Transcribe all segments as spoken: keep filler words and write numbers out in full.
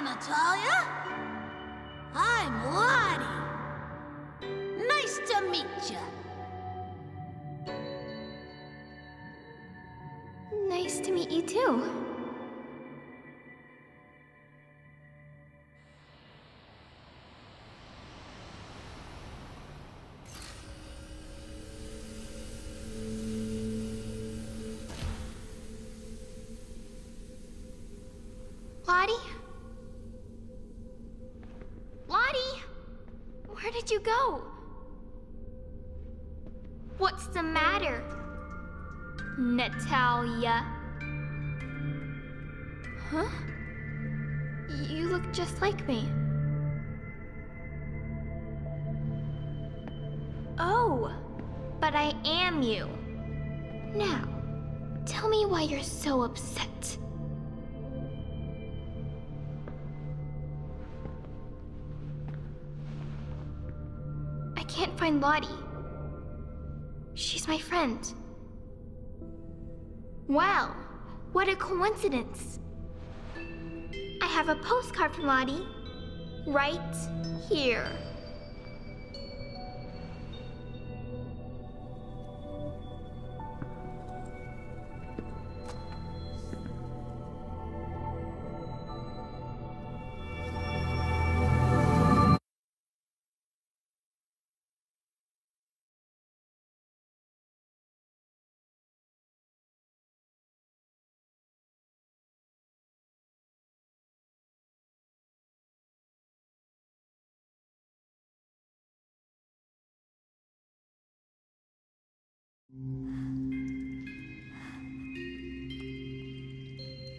Natalia? I'm Lottie. Nice to meet you. Nice to meet you too. Lottie? Where did you go? What's the matter, Natalia? Huh? You look just like me. Oh, but I am you. Now, tell me why you're so upset. I can't find Lottie. She's my friend. Wow, what a coincidence. I have a postcard from Lottie right here.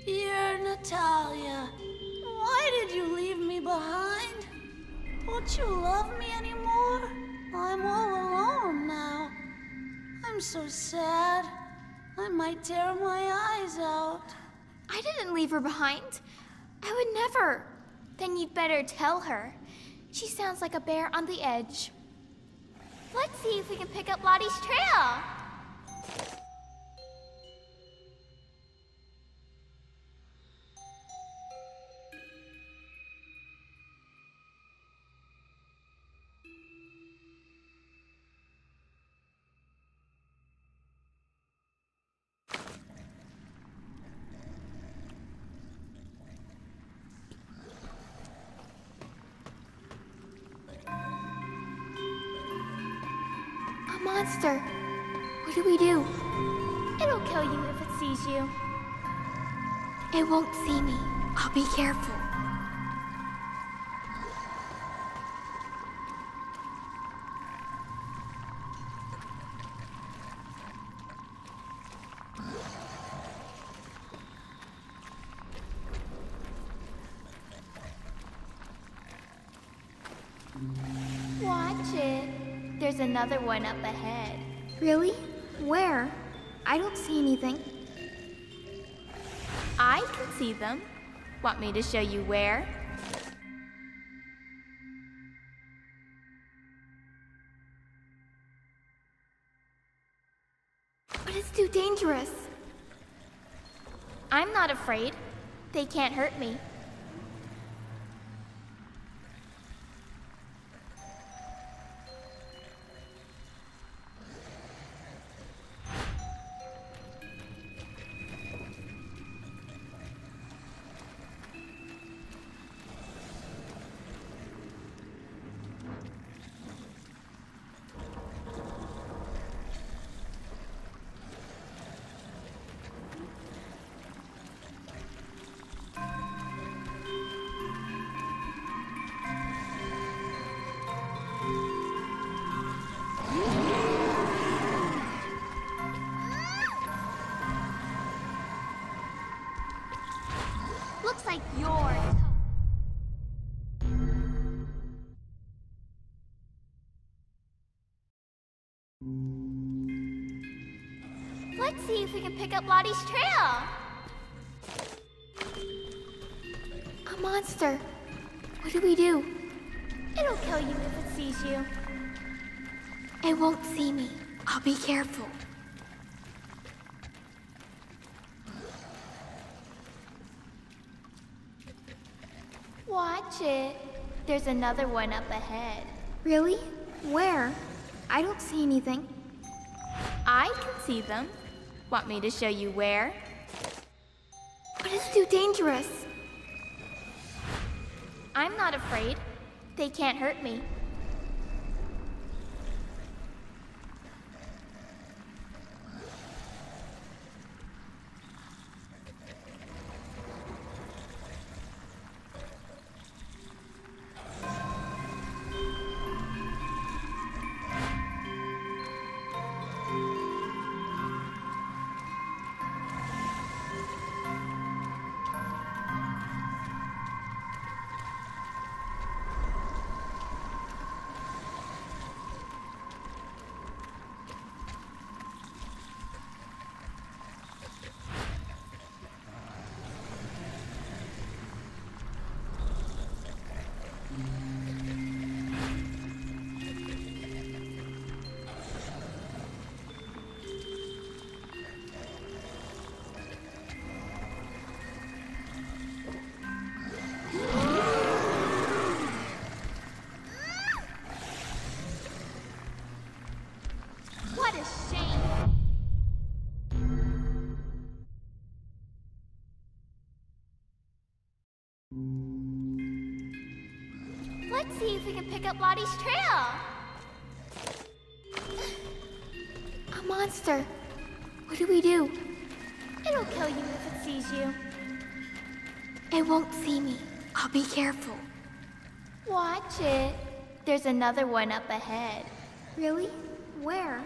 Dear Natalia, why did you leave me behind? Don't you love me anymore? I'm all alone now. I'm so sad. I might tear my eyes out. I didn't leave her behind. I would never. Then you'd better tell her. She sounds like a bear on the edge. Let's see if we can pick up Lottie's trail. Monster. What do we do? It'll kill you if it sees you. It won't see me. I'll be careful. Watch it. There's another one up ahead. Really? Where? I don't see anything. I can see them. Want me to show you where? But it's too dangerous. I'm not afraid. They can't hurt me. like yours. Let's see if we can pick up Lottie's trail. A monster. What do we do? It'll kill you if it sees you. It won't see me. I'll be careful. Watch it. There's another one up ahead. Really? Where? I don't see anything. I can see them. Want me to show you where? But it's too dangerous. I'm not afraid. They can't hurt me. Let's see if we can pick up Lottie's trail. A monster. What do we do? It'll kill you if it sees you. It won't see me. I'll be careful. Watch it. There's another one up ahead. Really? Where?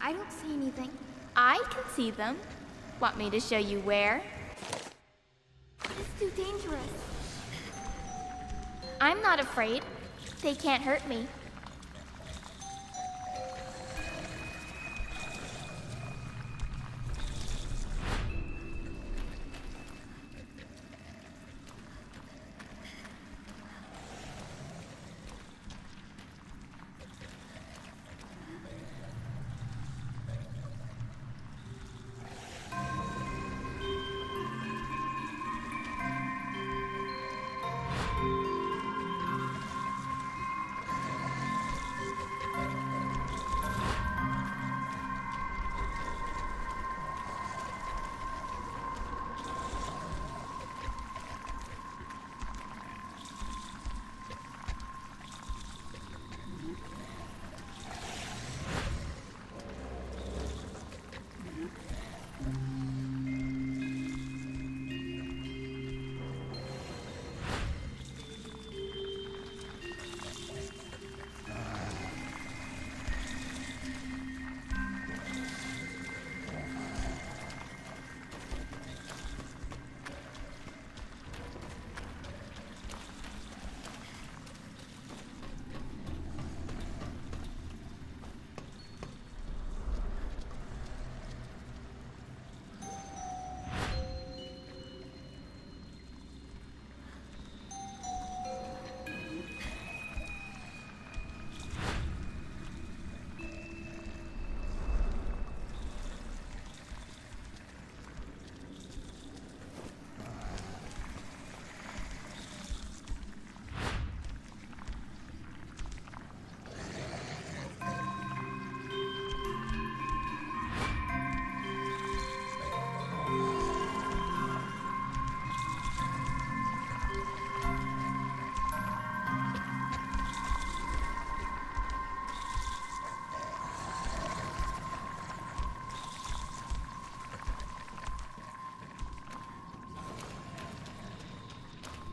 I don't see anything. I can see them. Want me to show you where? It's too dangerous. I'm not afraid. They can't hurt me.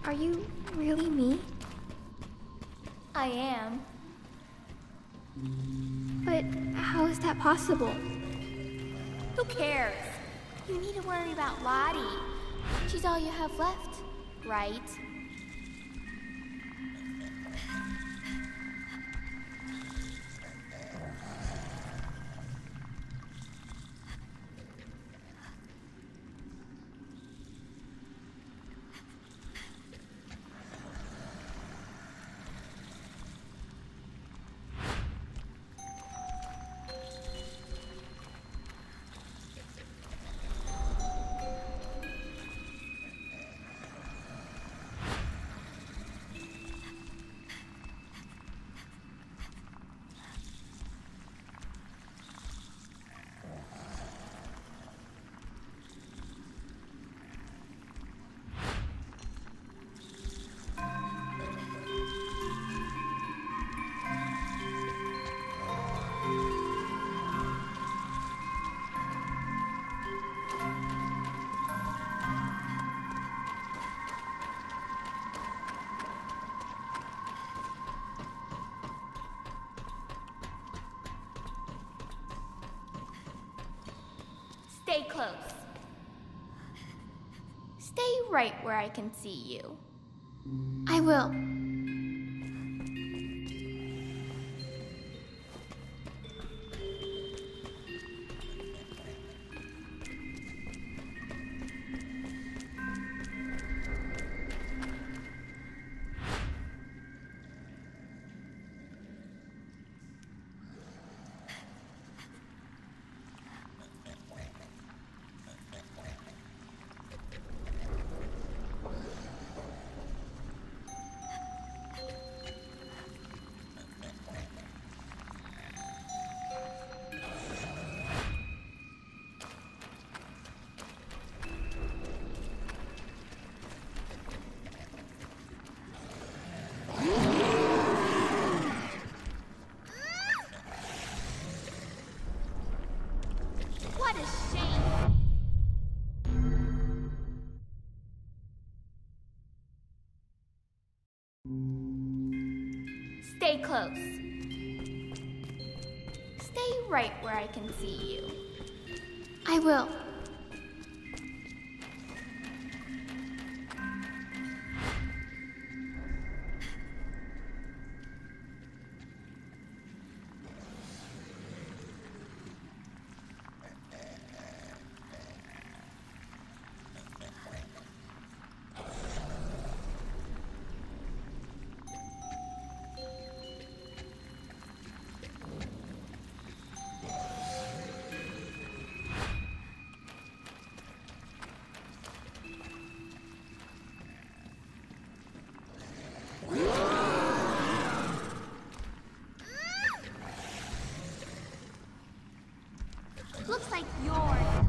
Are you really me? I am. But how is that possible? Who cares? You need to worry about Lottie. She's all you have left. right? Stay close. Stay right where I can see you. I will. Stay close. Stay right where I can see you. I will. Looks like yours.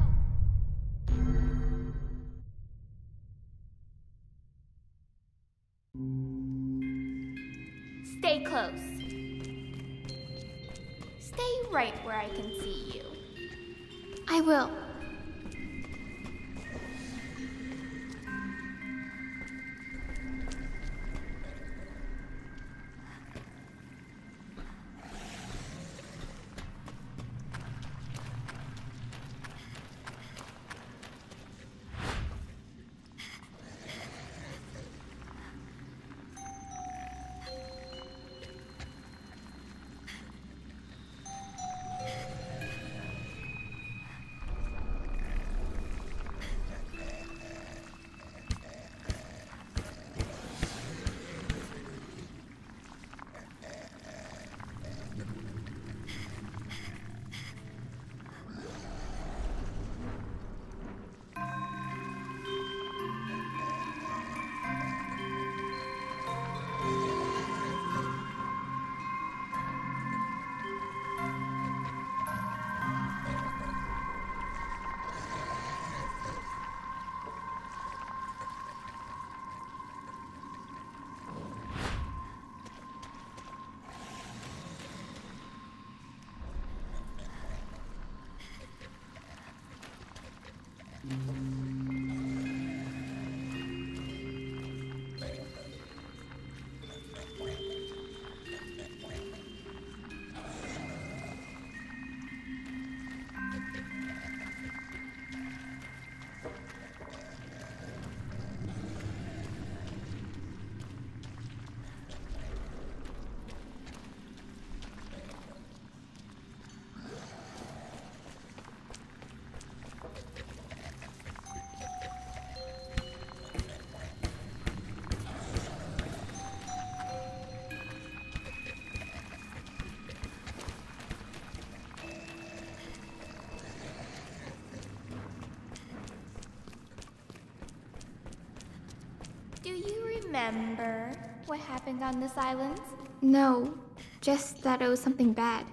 Stay close. Stay right where I can see you. I will. remember what happened on this island? No, just that it was something bad.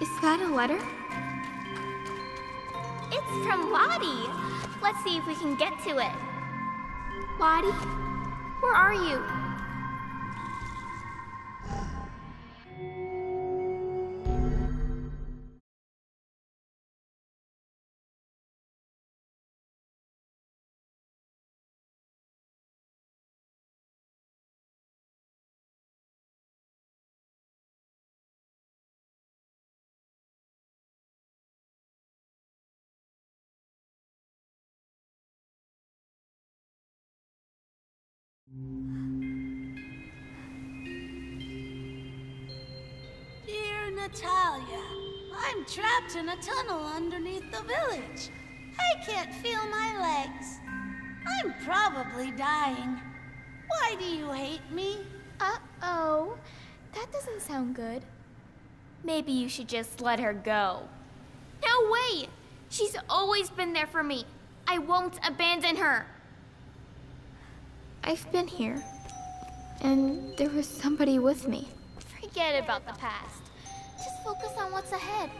Is that a letter? It's from Lottie. Let's see if we can get to it. Lottie, where are you? Dear Natalia, I'm trapped in a tunnel underneath the village. I can't feel my legs. I'm probably dying. Why do you hate me? Uh-oh. That doesn't sound good. Maybe you should just let her go. No way! She's always been there for me. I won't abandon her. I've been here, and there was somebody with me. Forget about the past. Just focus on what's ahead.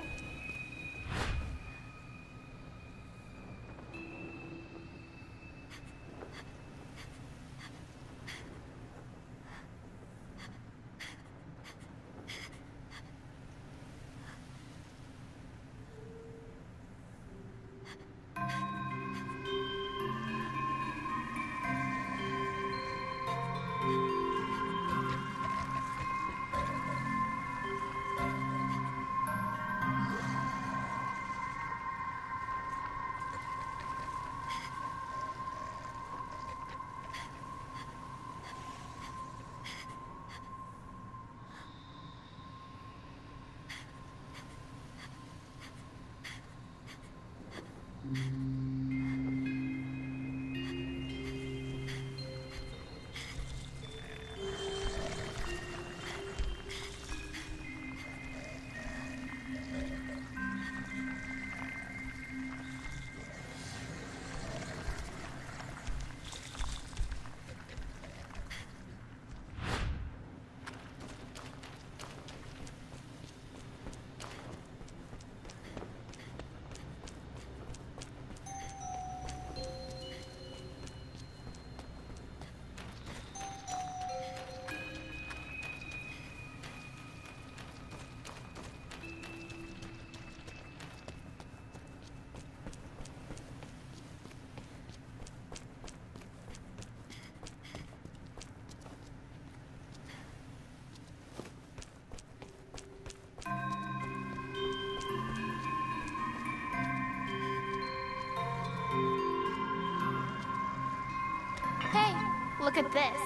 Look at this.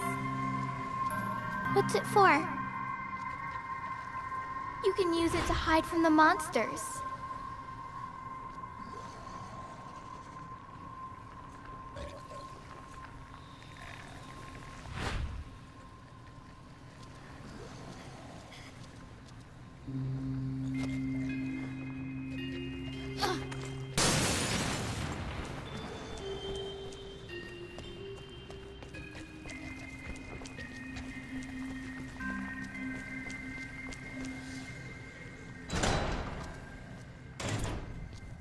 What's it for? You can use it to hide from the monsters.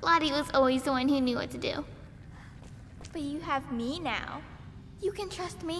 Lottie was always the one who knew what to do. But you have me now. You can trust me.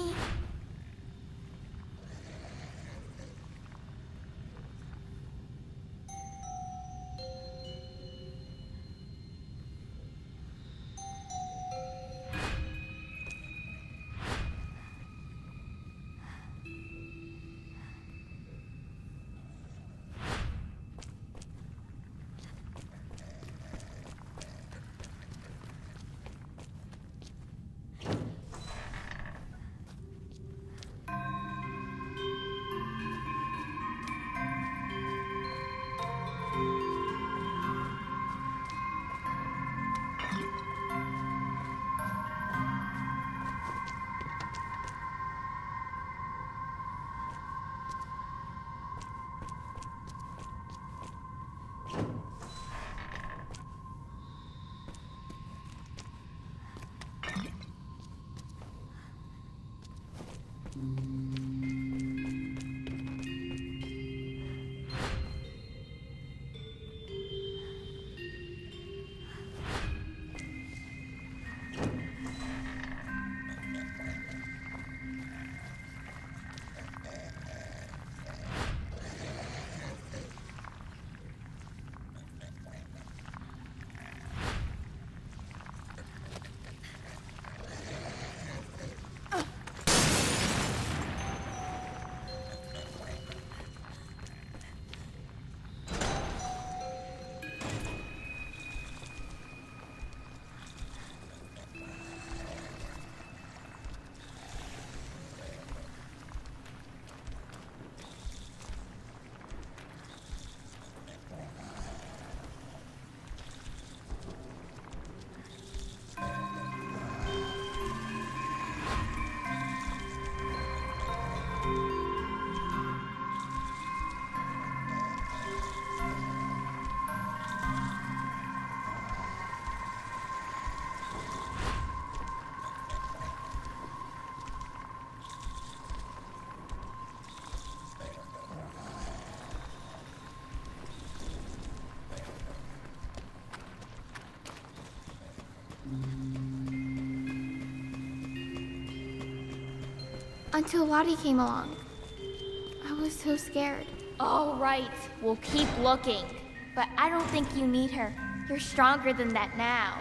Until Lottie came along. I was so scared. All right, we'll keep looking. But I don't think you need her. You're stronger than that now.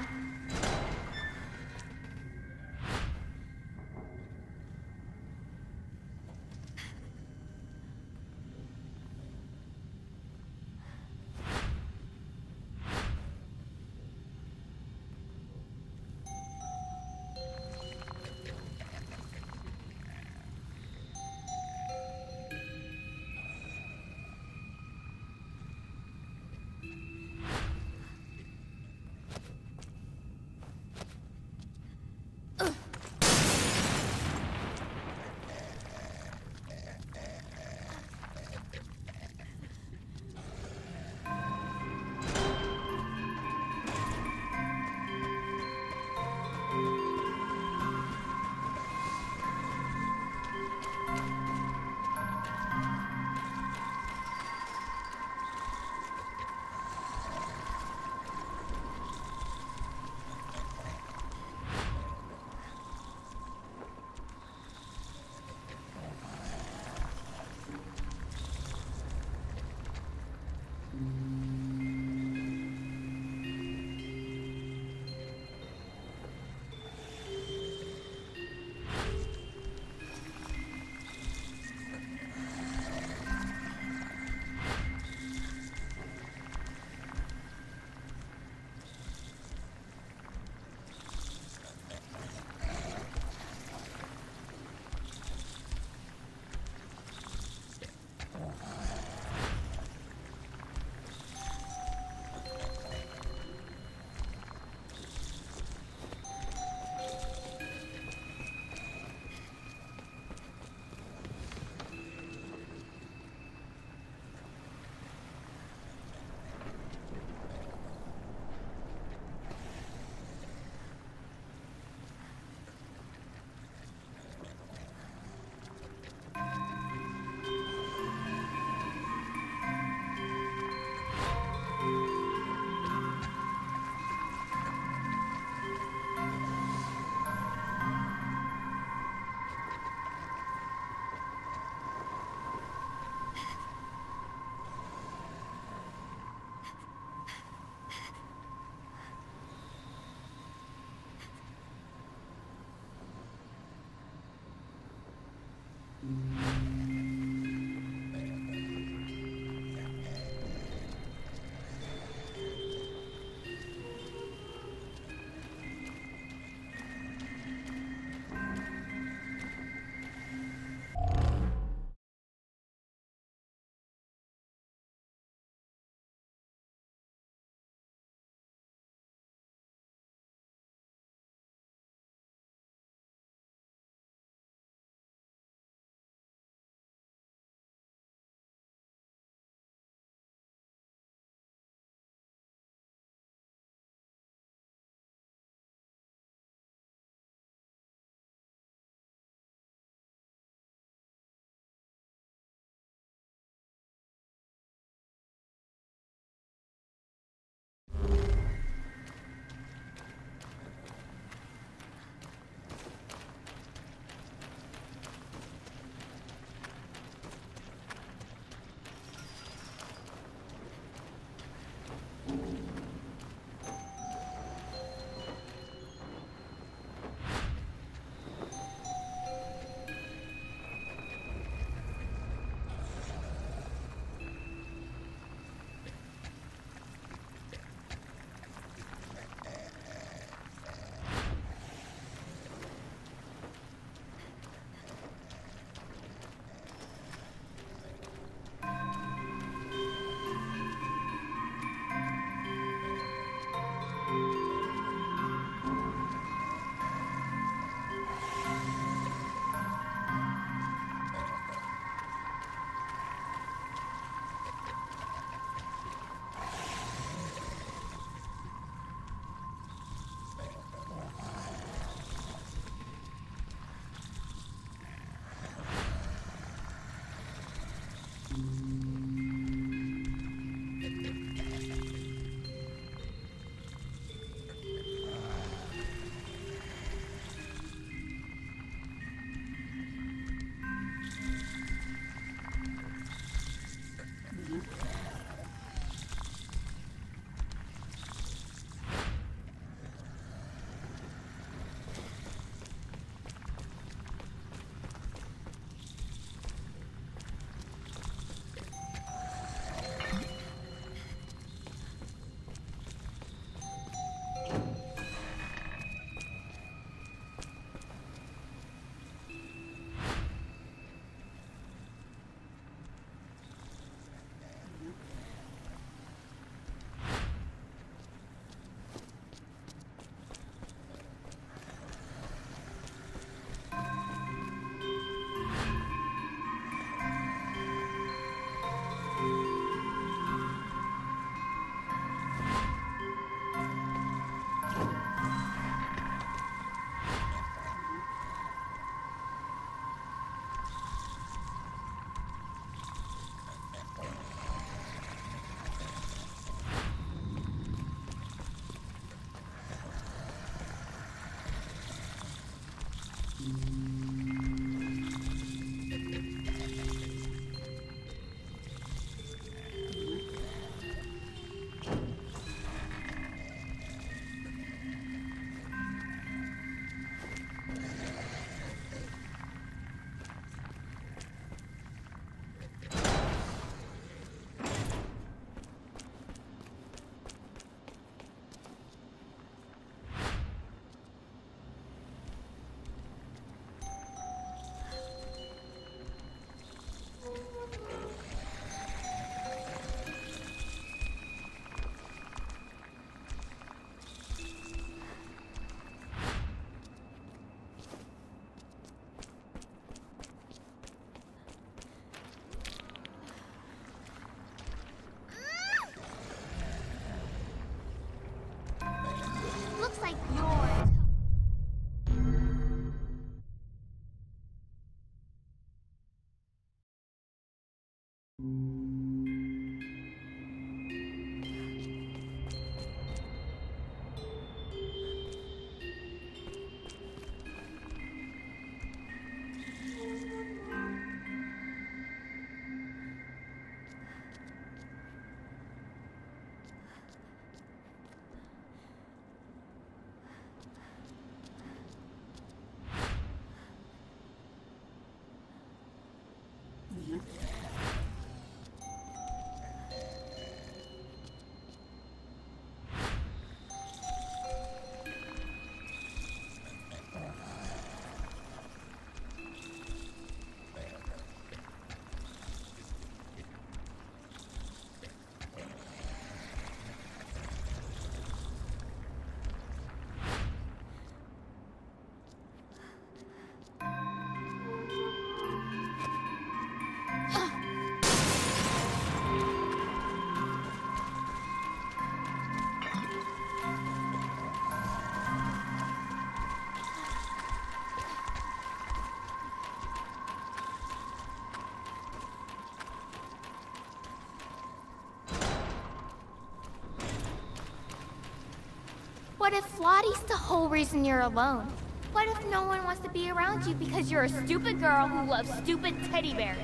What if Lottie's the whole reason you're alone? What if no one wants to be around you because you're a stupid girl who loves stupid teddy bears?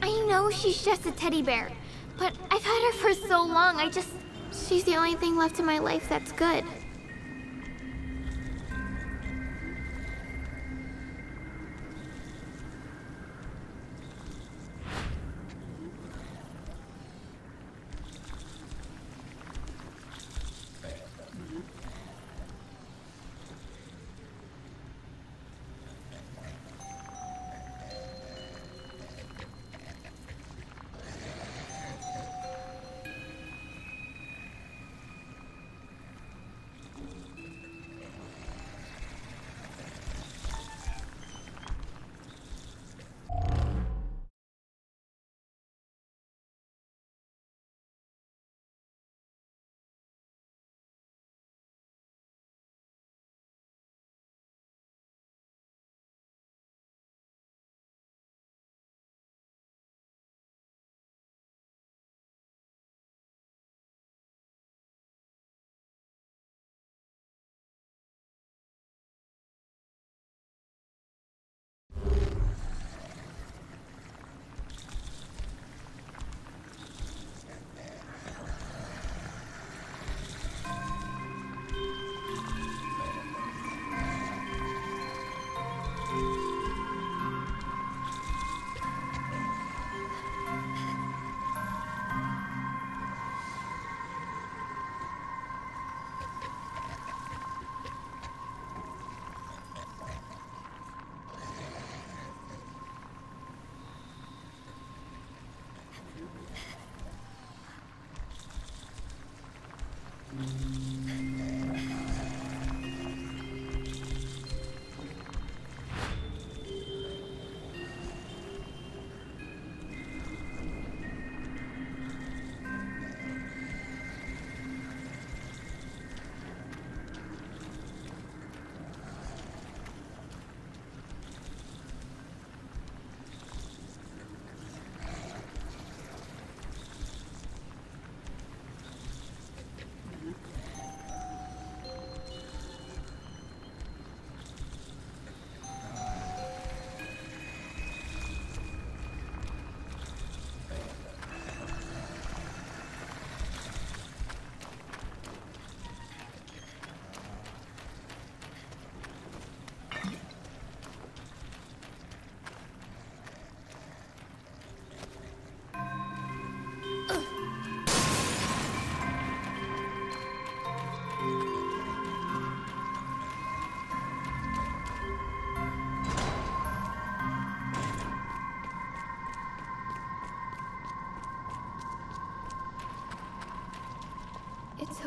I know she's just a teddy bear, but I've had her for so long, I just... she's the only thing left in my life that's good.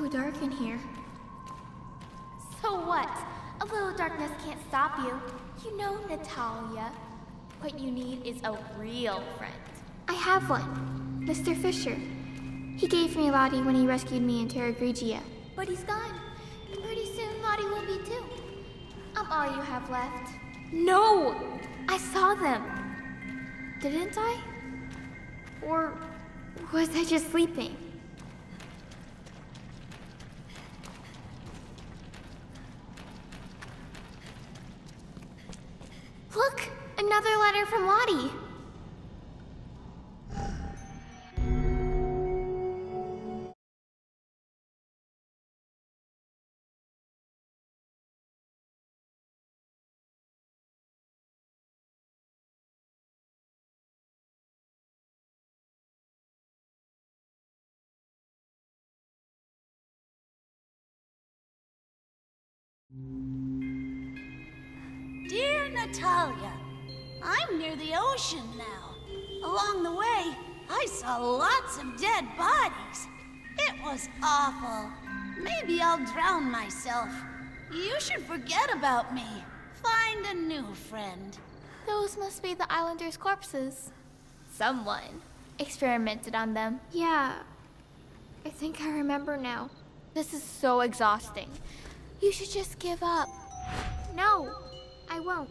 so dark in here. So what? A little darkness can't stop you. You know, Natalia, what you need is a real friend. I have one. Mister Fisher. He gave me Lottie when he rescued me in Terra Grigia. But he's gone. Pretty soon Lottie will be too. I'm all you have left. No! I saw them. Didn't I? Or was I just sleeping? Look! Another letter from Lottie! Dear Natalia, I'm near the ocean now. Along the way, I saw lots of dead bodies. It was awful. Maybe I'll drown myself. You should forget about me. Find a new friend. Those must be the islanders' corpses. Someone experimented on them. Yeah, I think I remember now. This is so exhausting. You should just give up. No, I won't.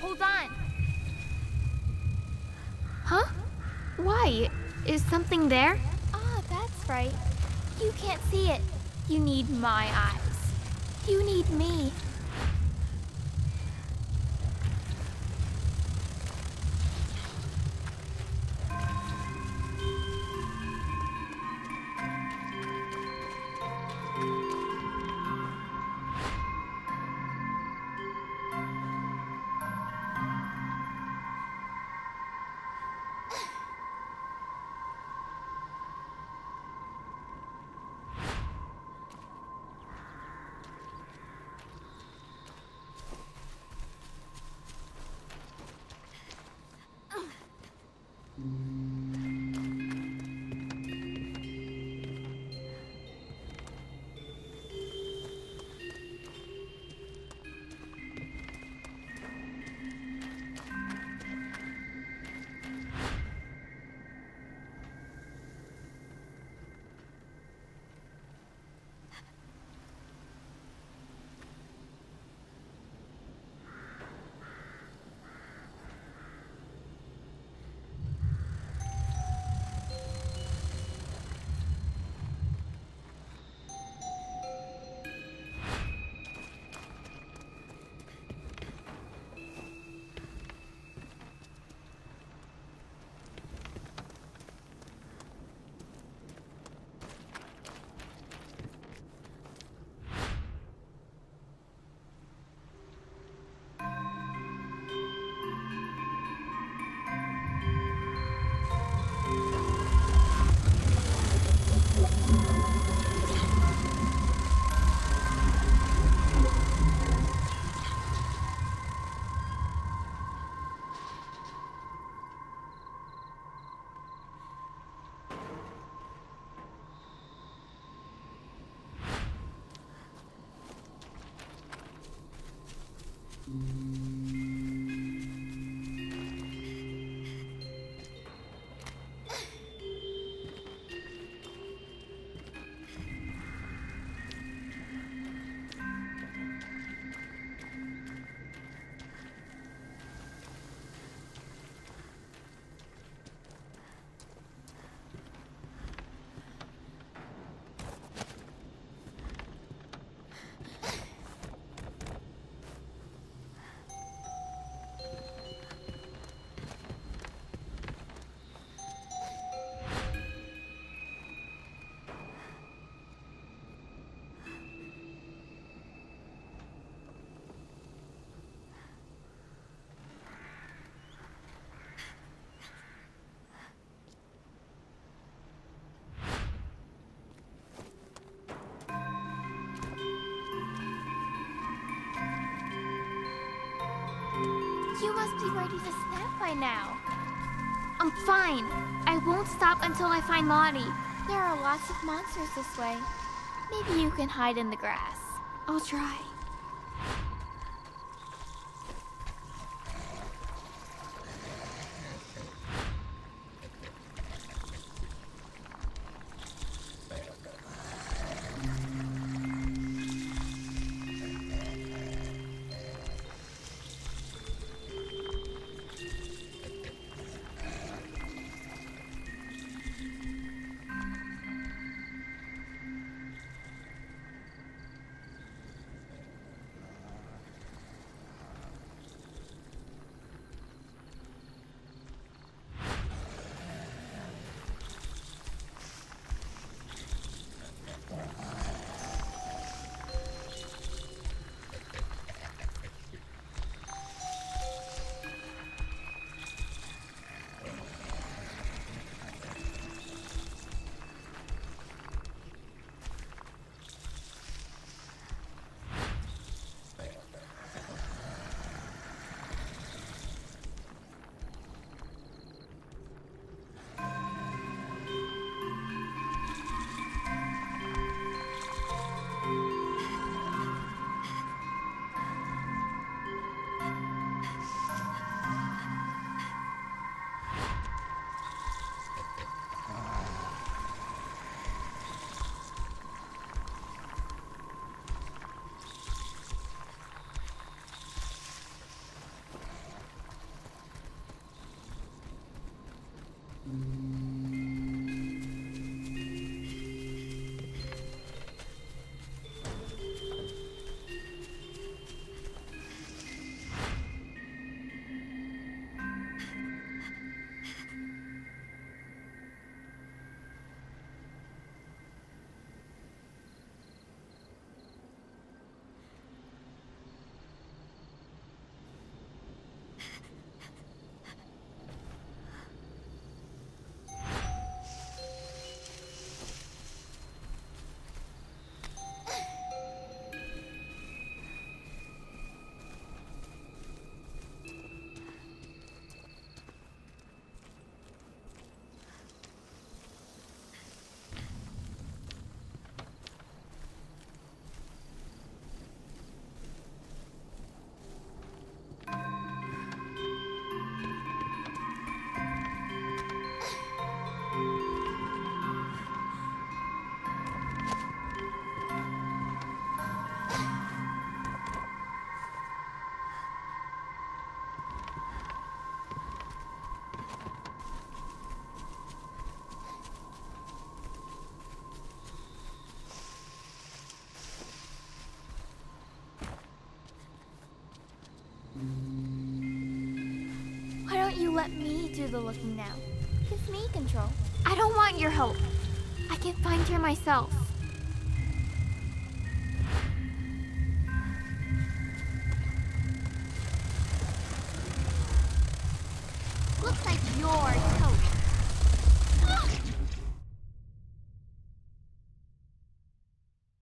Hold on. Huh? Why? Is something there? Ah, that's right. You can't see it. You need my eyes. You need me. You must be ready to snap by now. I'm fine. I won't stop until I find Lottie. There are lots of monsters this way. Maybe you can hide in the grass. I'll try. You let me do the looking now. Give me control. I don't want your help. I can find her myself. Looks like yours.